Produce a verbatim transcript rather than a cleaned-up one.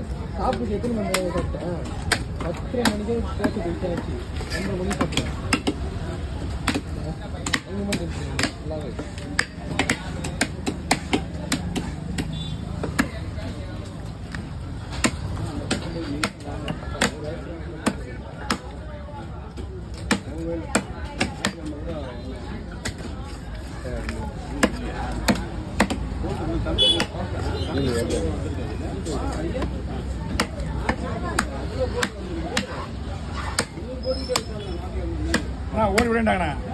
What do you